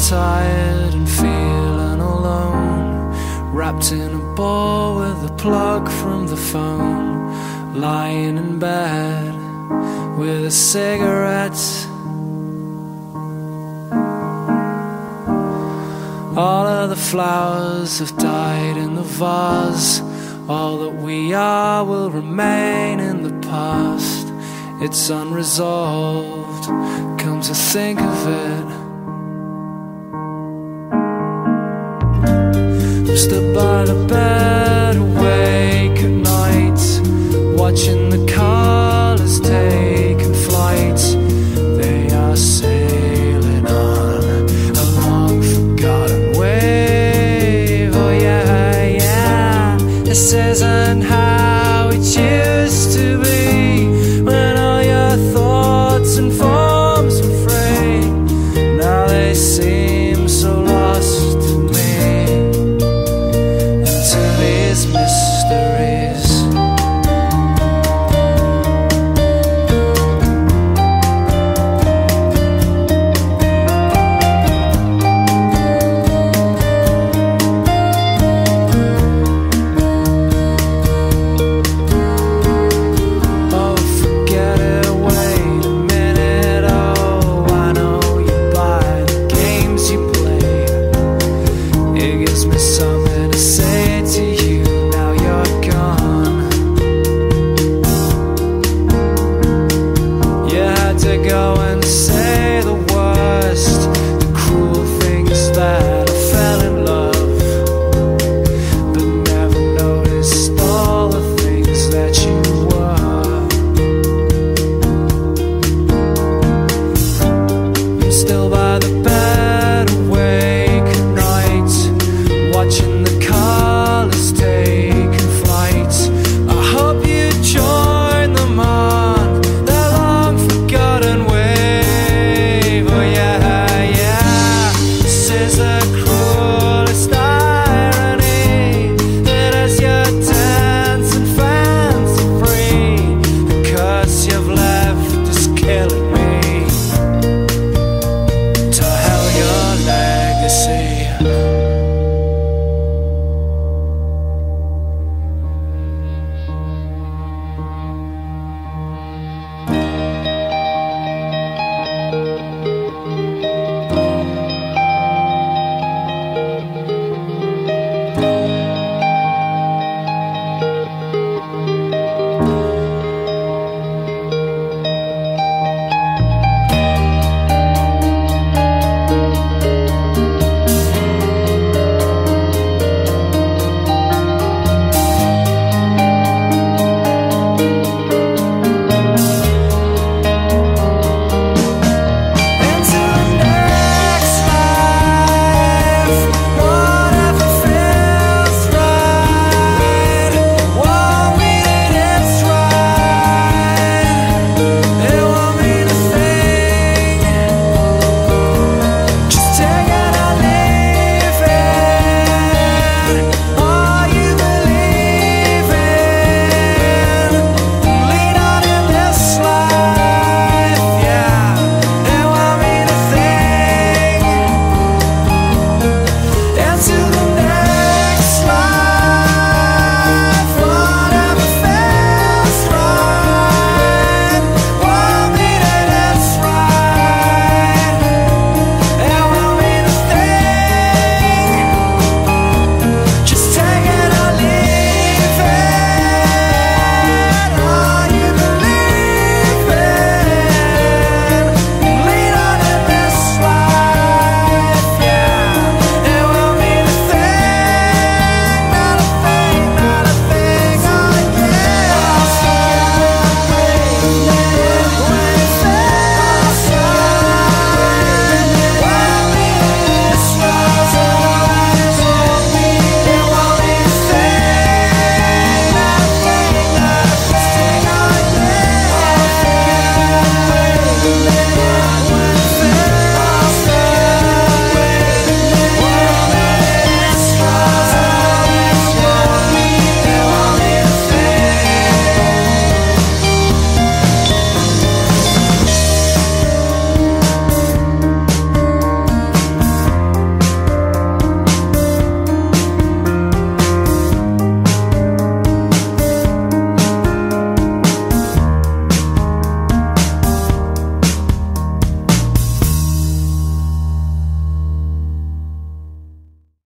tired and feeling alone, wrapped in a ball with a plug from the phone, lying in bed with a cigarette. All of the flowers have died in the vase, all that we are will remain in the past. It's unresolved, come to think of it. Stood by the bed awake at night, watching the